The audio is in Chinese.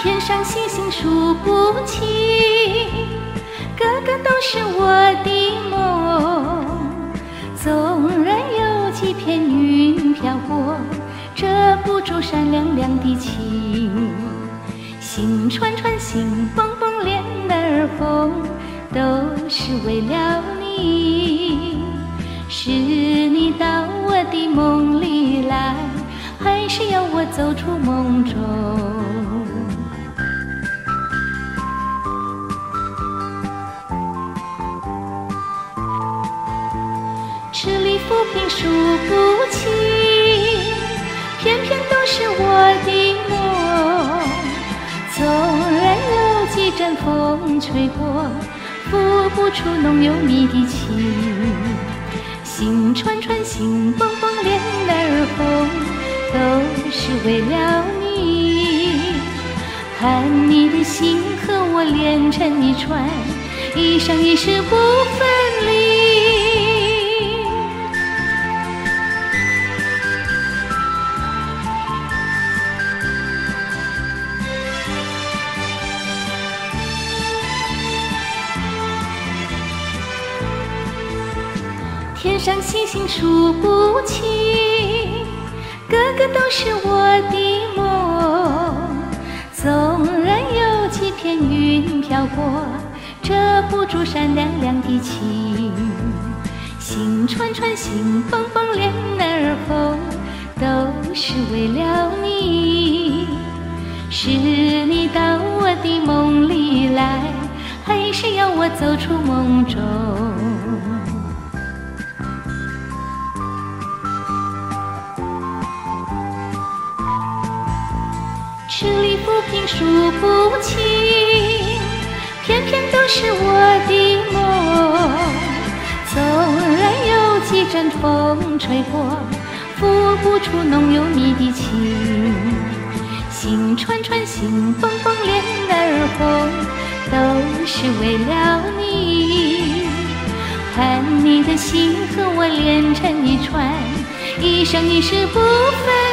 天上星星数不清，个个都是我的梦。纵然有几片云飘过，遮不住闪亮亮的情。心串串，心蹦蹦，脸儿红，都是为了你。是你到我的梦里来，还是要我走出梦中？ 吃力扶贫数不清，偏偏都是我的梦。纵然有几阵风吹过，拂不出浓又密的情。心串串，心蹦蹦，脸儿红，都是为了你。看你的心和我连成一串，一生一世不分离。 天上星星数不清，个个都是我的梦。纵然有几片云飘过，遮不住闪亮亮的情。心串串，心蹦蹦，脸儿红，都是为了你。是你到我的梦里来，还是要我走出梦中？ 吃力扶贫数不清，偏偏都是我的梦。纵然有几阵风吹过，拂不出浓又密的情。心串串，心蹦蹦，脸儿红，都是为了你。看你的心和我连成一串，一生一世不分。